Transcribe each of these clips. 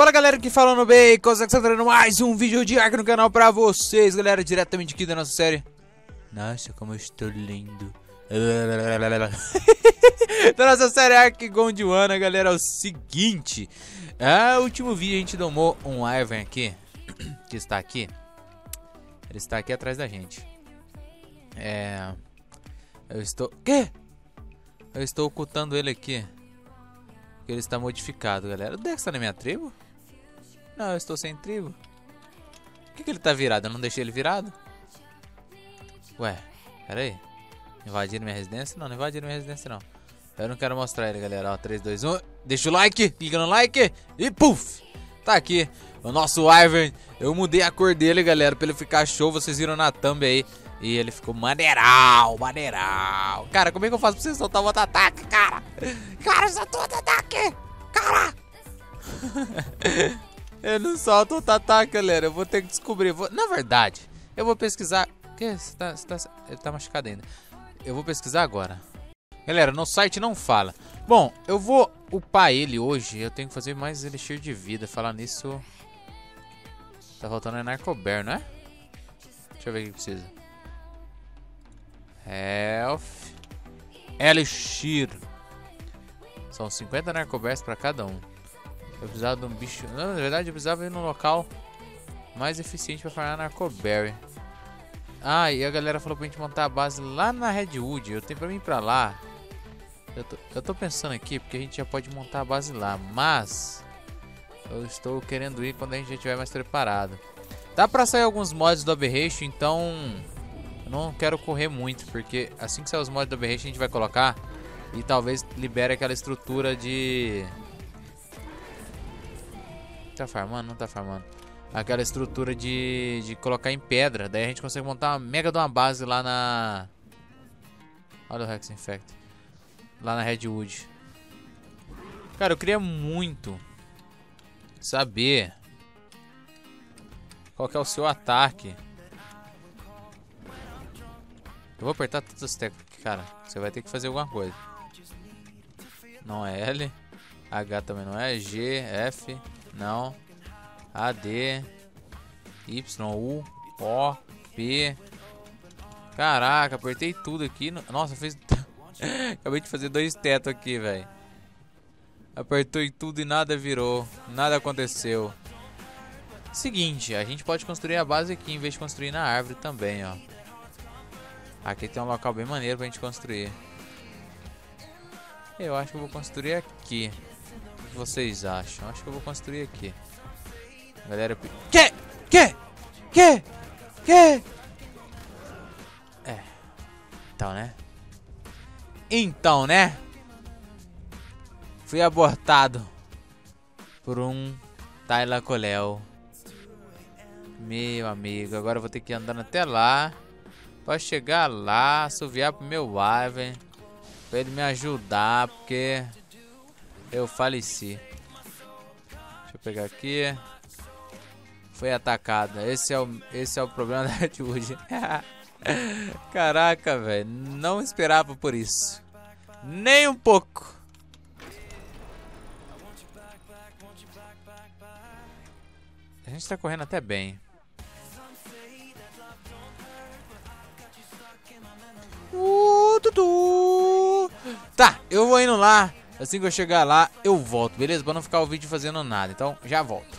Fala galera que fala no Bacos, aqui trazendo mais um vídeo de Ark no canal pra vocês, galera, diretamente aqui da nossa série. Nossa, como eu estou lindo. Da nossa série Ark Gondwana, galera, é o seguinte. No último vídeo a gente domou um Ivern aqui, que está aqui. Ele está aqui atrás da gente. Eu estou ocultando ele aqui. Porque ele está modificado, galera. O Dex está na minha tribo? Não, eu estou sem tribo. Por que ele está virado? Eu não deixei ele virado? Ué, pera aí. Invadiram minha residência? Não, não invadiram minha residência, não. Eu não quero mostrar ele, galera. Ó, 3, 2, 1. Deixa o like, clica no like e puf! Tá aqui o nosso Ivern. Eu mudei a cor dele, galera, pra ele ficar show. Vocês viram na thumb aí. E ele ficou maneiral, maneiral. Cara, como é que eu faço pra vocês soltar o auto-ataque, cara? Cara, solta o auto-ataque! Cara! Eu não solto o auto-ataque, galera. Eu vou ter que descobrir. Na verdade, eu vou pesquisar. O que? Ele tá machucado ainda. Eu vou pesquisar agora. Galera, no site não fala. Bom, eu vou upar ele hoje. Eu tenho que fazer mais elixir de vida. Falar nisso. Tá faltando o Narcobear, não é? Deixa eu ver o que precisa. Health Elixir. São 50 Narcobears pra cada um. Eu precisava de um bicho. Não, na verdade eu precisava ir num local mais eficiente pra farmar Narcobear. Ah, e a galera falou pra gente montar a base lá na Redwood. Eu tenho pra mim ir pra lá. Eu tô pensando aqui, porque a gente já pode montar a base lá, mas eu estou querendo ir quando a gente já estiver mais preparado. Dá pra sair alguns mods do Aberration, então não quero correr muito, porque assim que sair os mods do Aberration a gente vai colocar e talvez libere aquela estrutura de... Tá farmando? Não tá farmando. Aquela estrutura de colocar em pedra. Daí a gente consegue montar uma mega de uma base lá na... Olha o Rex Infect. Lá na Redwood. Cara, eu queria muito saber qual que é o seu ataque. Eu vou apertar todas as teclas aqui, cara. Você vai ter que fazer alguma coisa. Não é L. H também não é. G, F. Não. A, D. Y, U. O, P. Caraca, apertei tudo aqui. Nossa, fez... Acabei de fazer 2 tetos aqui, velho. Apertei tudo e nada virou. Nada aconteceu. Seguinte, a gente pode construir a base aqui em vez de construir na árvore também, ó. Aqui tem um local bem maneiro pra gente construir. Eu acho que eu vou construir aqui. O que vocês acham? Acho que eu vou construir aqui. Galera, eu... Que? É. Então, né? Fui abortado por um Thylacoleo. Meu amigo, agora eu vou ter que ir andando até lá. Pra chegar lá, assoviar pro meu Ivern, pra ele me ajudar, porque eu faleci. Deixa eu pegar aqui. Foi atacada. Esse é o problema da Redwood. Caraca, velho. Não esperava por isso. Nem um pouco. A gente tá correndo até bem. Tá, eu vou indo lá. Assim que eu chegar lá, eu volto, beleza? Pra não ficar o vídeo fazendo nada. Então, já volto.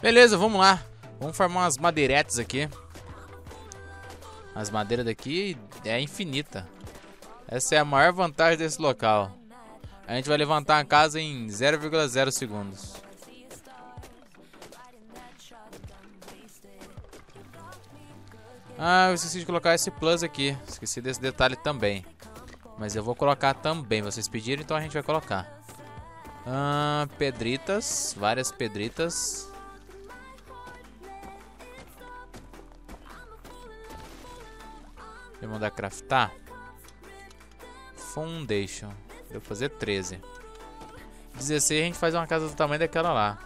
Beleza, vamos lá. Vamos formar umas madeiretas aqui. As madeiras daqui é infinita. Essa é a maior vantagem desse local. A gente vai levantar a casa em 0,0 segundos. Ah, eu esqueci de colocar esse plus aqui. Esqueci desse detalhe também. Mas eu vou colocar também. Vocês pediram, então a gente vai colocar. Pedritas. Várias pedritas. Deixa eu mandar craftar. Foundation. Eu vou fazer 13. 16 a gente faz uma casa do tamanho daquela lá.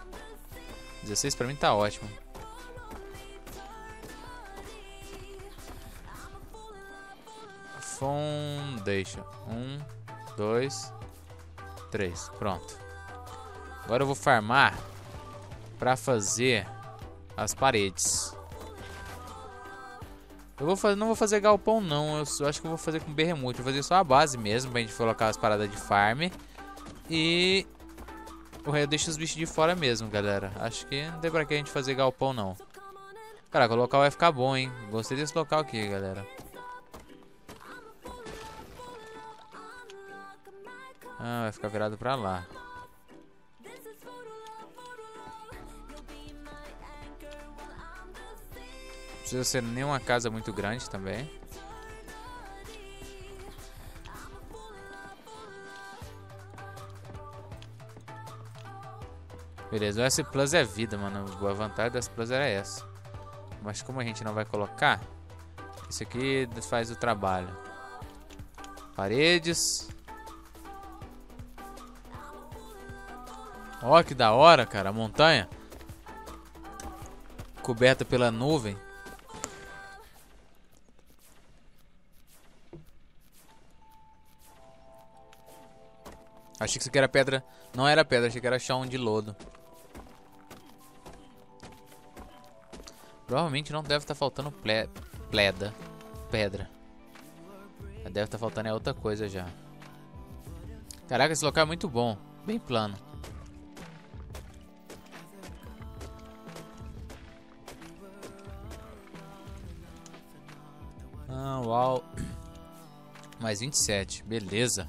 16 pra mim tá ótimo. Foundation. 1, 2, 3. Pronto. Agora eu vou farmar pra fazer as paredes. Eu vou fazer, não vou fazer galpão não, eu acho que eu vou fazer com berremute. Vou fazer só a base mesmo, pra gente colocar as paradas de farm. E... eu deixo os bichos de fora mesmo, galera. Acho que não tem pra que a gente fazer galpão não. Caraca, o local vai ficar bom, hein. Gostei desse local aqui, galera. Ah, vai ficar virado pra lá. Não precisa ser nenhuma casa muito grande também. Beleza, o S Plus é vida, mano. A vantagem do S Plus era essa. Mas como a gente não vai colocar, isso aqui faz o trabalho. Paredes. Ó, que da hora, cara. A montanha coberta pela nuvem. Achei que isso aqui era pedra. Não era pedra, achei que era chão de lodo. Provavelmente não deve estar faltando pedra. Deve estar faltando é outra coisa já. Caraca, esse local é muito bom. Bem plano. Ah, uau. Mais 27. Beleza.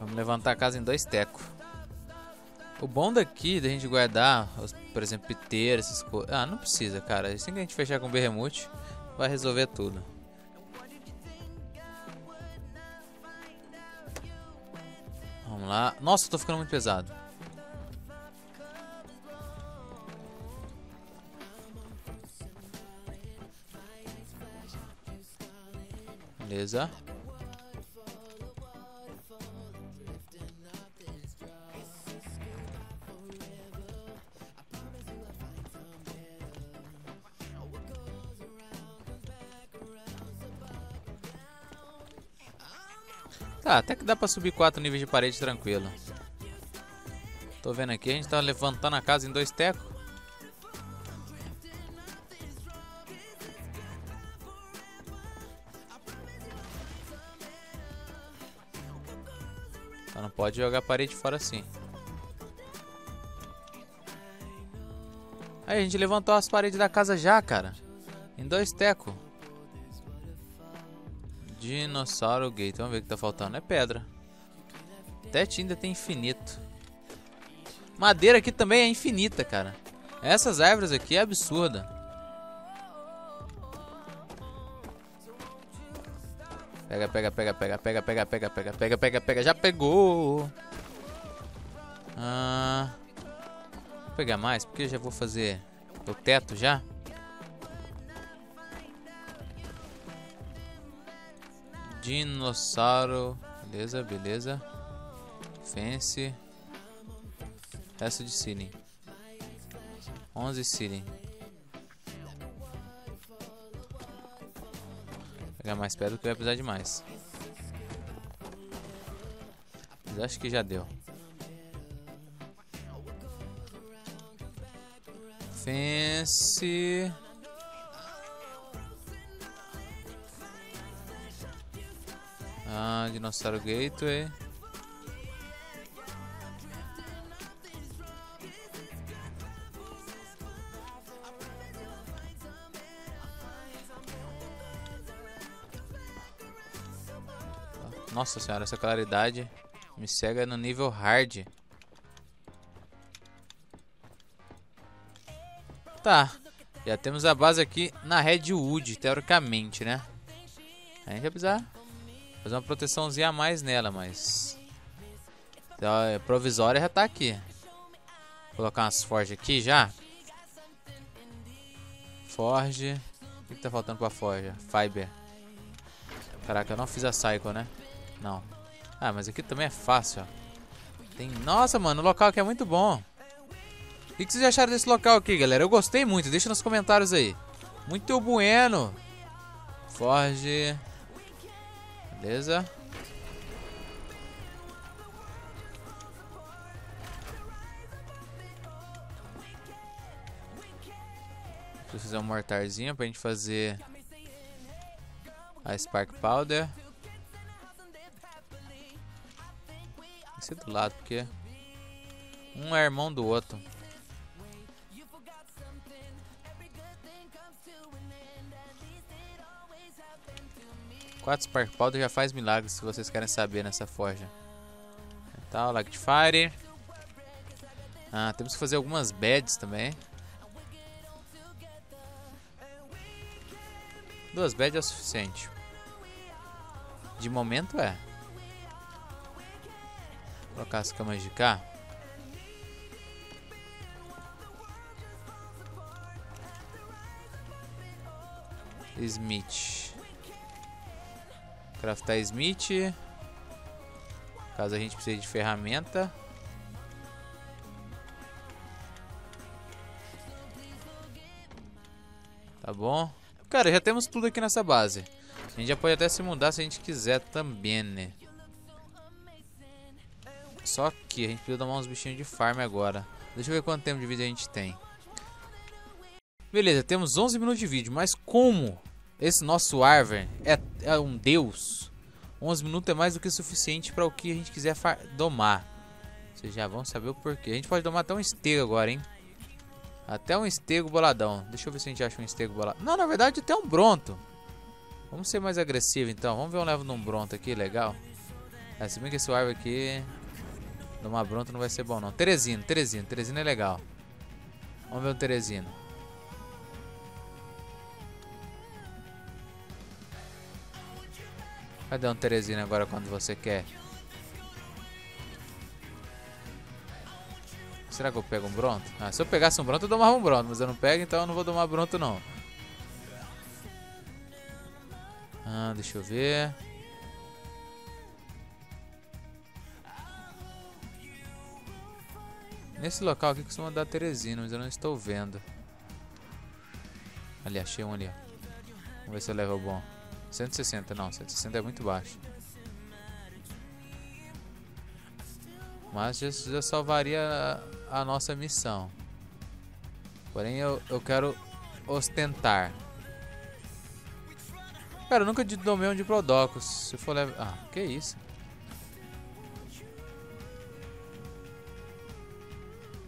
Vamos levantar a casa em 2 tecos. O bom daqui da gente guardar, por exemplo, piteira, essas coisas... Ah, não precisa, cara. Assim que a gente fechar com o berremute, vai resolver tudo. Vamos lá. Nossa, eu tô ficando muito pesado. Beleza. Tá, até que dá pra subir 4 níveis de parede tranquilo. Tô vendo aqui, a gente tá levantando a casa em 2 tecos. Só não pode jogar a parede fora assim. Aí, a gente levantou as paredes da casa já, cara. Em 2 tecos. Dinossauro Gate, vamos ver o que tá faltando. É pedra. Até ainda tem infinito. Madeira aqui também é infinita, cara. Essas árvores aqui é absurda. Pega, pega, pega, pega, pega, pega, pega, pega, pega, pega, pega. Já pegou. Ah, vou pegar mais, porque eu já vou fazer o teto já. Dinossauro. Beleza, beleza. Fence. Resto de ceiling. 11 ceiling. Vou pegar mais pedra que eu ia precisar de mais. Mas acho que já deu. Fence. Ah, dinossauro gateway. Nossa senhora, essa claridade me cega no nível hard. Tá, já temos a base aqui na Redwood, teoricamente, né? A gente vai precisar fazer uma proteçãozinha a mais nela, mas... então, a provisória já tá aqui. Vou colocar umas forge aqui já. Forge. O que tá faltando pra forge? Fiber. Caraca, eu não fiz a cycle, né? Não. Ah, mas aqui também é fácil, ó. Tem... nossa, mano, o local aqui é muito bom. O que vocês acharam desse local aqui, galera? Eu gostei muito, deixa nos comentários aí. Muito bueno. Forge... beleza. Deixa eu fazer um mortarzinho pra gente fazer a Spark Powder. Tem que ser do lado, porque um é irmão do outro. Quatro Spark Powder já faz milagres, se vocês querem saber, nessa forja. Tá, o Lagfire. Ah, temos que fazer algumas beds também. Duas beds é o suficiente. De momento é. Vou colocar as camas de cá. Smith. Craftar Smith. Caso a gente precise de ferramenta. Tá bom. Cara, já temos tudo aqui nessa base. A gente já pode até se mudar se a gente quiser também, né? Só que a gente precisa tomar uns bichinhos de farm agora. Deixa eu ver quanto tempo de vídeo a gente tem. Beleza, temos 11 minutos de vídeo. Mas como esse nosso Ivern é um deus... 11 minutos é mais do que suficiente para o que a gente quiser domar. Vocês já vão saber o porquê. A gente pode domar até um estego agora, hein? Até um estego boladão. Deixa eu ver se a gente acha um estego boladão. Não, na verdade até um bronto. Vamos ser mais agressivo então. Vamos ver um level num bronto aqui, legal. É, se bem que esse árvore aqui... domar bronto não vai ser bom não. Therizino, Therizino. Therizino é legal. Vamos ver um Therizino. Cadê um Therizino agora quando você quer? Será que eu pego um bronto? Ah, se eu pegasse um bronto eu domava um bronto, mas eu não pego, então eu não vou domar bronto não. Ah, deixa eu ver. Nesse local aqui costuma dar Therizino, mas eu não estou vendo. Ali, achei um ali. Vamos ver se eu levo bom. 160, não, 160 é muito baixo. Mas já salvaria a nossa missão. Porém eu quero ostentar. Cara, eu nunca domei um diplodocus. Se for levar... ah, que isso.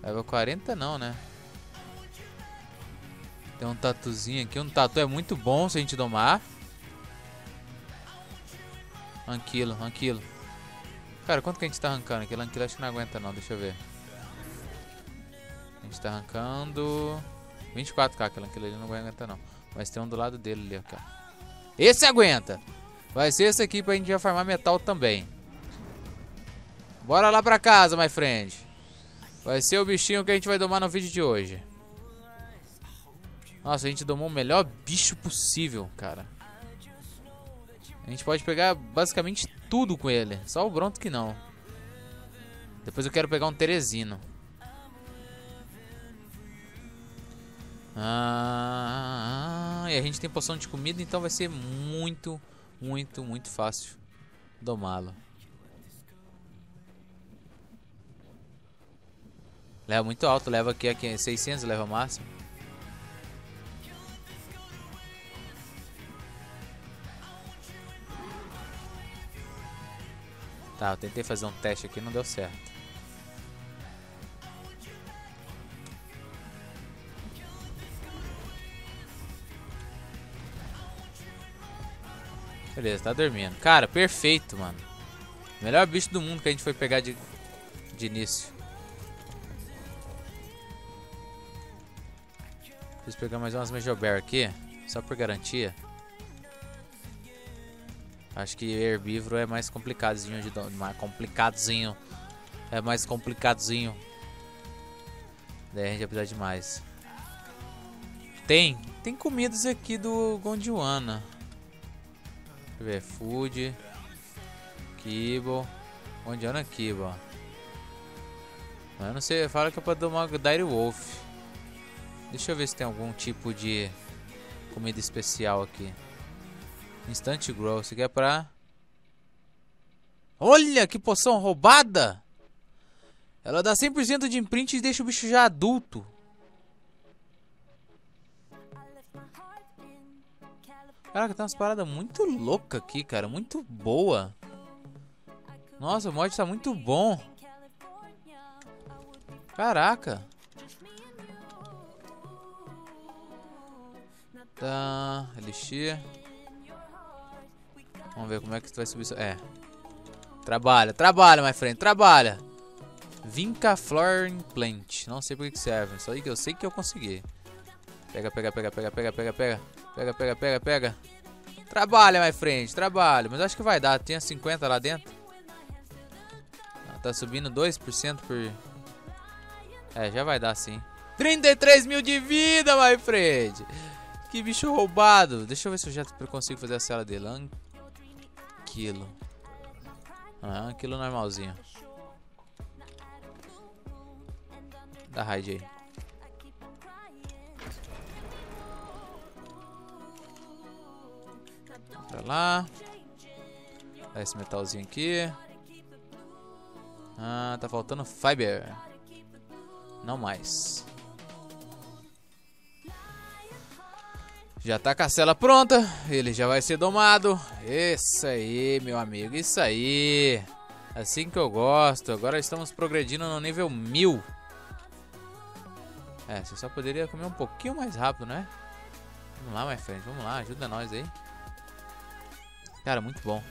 Level 40 não, né? Tem um tatuzinho aqui. Um tatu é muito bom se a gente domar. Anquilo, Anquilo. Cara, quanto que a gente tá arrancando? Aquele Anquilo acho que não aguenta não, deixa eu ver. A gente tá arrancando 24k, aquele Anquilo ele não aguenta não. Mas tem um do lado dele ali, ó. Esse aguenta! Vai ser esse aqui pra gente já farmar metal também. Bora lá pra casa, my friend. Vai ser o bichinho que a gente vai domar no vídeo de hoje. Nossa, a gente domou o melhor bicho possível, cara. A gente pode pegar basicamente tudo com ele. Só o bronto que não. Depois eu quero pegar um Therizino. E a gente tem poção de comida, então vai ser muito, muito, muito fácil domá-lo. Leva muito alto, leva aqui 600, leva o máximo. Tá, eu tentei fazer um teste aqui, não deu certo. Beleza, tá dormindo. Cara, perfeito, mano. Melhor bicho do mundo que a gente foi pegar de início. Preciso pegar mais umas Majobear aqui, só por garantia. Acho que herbívoro é mais complicadinho de domar. Complicadinho. É mais complicadinho. Daí a gente vai precisar de mais. Tem comidas aqui do Gondwana. Deixa eu ver. Food. Kibble. Gondwana Kibble. Mas eu não sei. Fala que é pra domar o Dire Wolf. Deixa eu ver se tem algum tipo de comida especial aqui. Instant Grow, isso aqui é pra... Olha, que poção roubada! Ela dá 100% de imprint e deixa o bicho já adulto. Caraca, tem umas paradas muito loucas aqui, cara. Muito boa. Nossa, o mod tá muito bom. Caraca. Tá, elixir. Vamos ver como é que tu vai subir isso. É. Trabalha, trabalha, my friend, trabalha. Vincaflor Implant. Não sei por que serve, só que eu sei que eu consegui. Pega, pega, pega, pega, pega, pega, pega. Pega, pega, pega, pega. Trabalha, my friend, trabalha. Mas acho que vai dar, tinha 50 lá dentro. Tá subindo 2% por... É, já vai dar sim. 33 mil de vida, my friend. Que bicho roubado. Deixa eu ver se eu já consigo fazer a cela dele. Anquilo. Ah, Anquilo normalzinho. Dá raid aí. Pra lá. Dá esse metalzinho aqui. Ah, tá faltando fiber. Não mais. Já tá com a cela pronta. Ele já vai ser domado. Isso aí, meu amigo. Isso aí. Assim que eu gosto. Agora estamos progredindo no nível 1000. É, você só poderia comer um pouquinho mais rápido, né? Vamos lá, my friend. Vamos lá, ajuda nós aí. Cara, muito bom.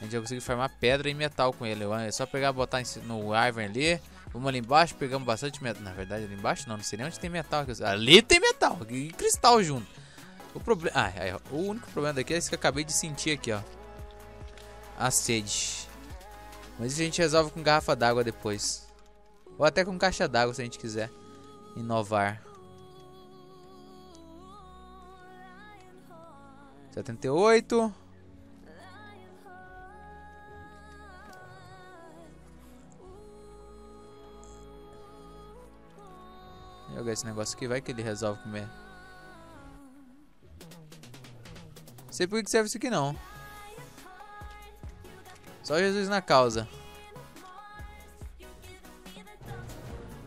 A gente já conseguiu farmar pedra e metal com ele. É só pegar e botar no Ivern ali. Vamos ali embaixo, pegamos bastante metal. Na verdade, ali embaixo não, não sei nem onde tem metal. Ali tem metal e cristal junto. O problema... Ah, o único problema daqui é esse que eu acabei de sentir aqui, ó. A sede. Mas isso a gente resolve com garrafa d'água depois. Ou até com caixa d'água, se a gente quiser inovar. 78. Jogar esse negócio aqui, vai que ele resolve comer. Não sei por que serve isso aqui não. Só Jesus na causa.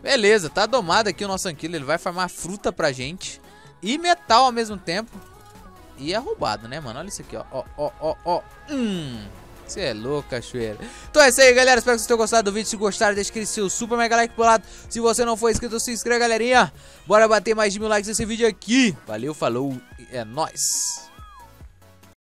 Beleza, tá domado aqui o nosso Anquilo. Ele vai farmar fruta pra gente e metal ao mesmo tempo. E é roubado, né, mano? Olha isso aqui, ó. Ó, ó, ó, ó. Você é louco, cachoeira. Então é isso aí, galera. Espero que vocês tenham gostado do vídeo. Se gostaram, deixa aquele seu super mega like pro lado. Se você não for inscrito, se inscreva, galerinha. Bora bater mais de 1000 likes nesse vídeo aqui. Valeu, falou. É nóis.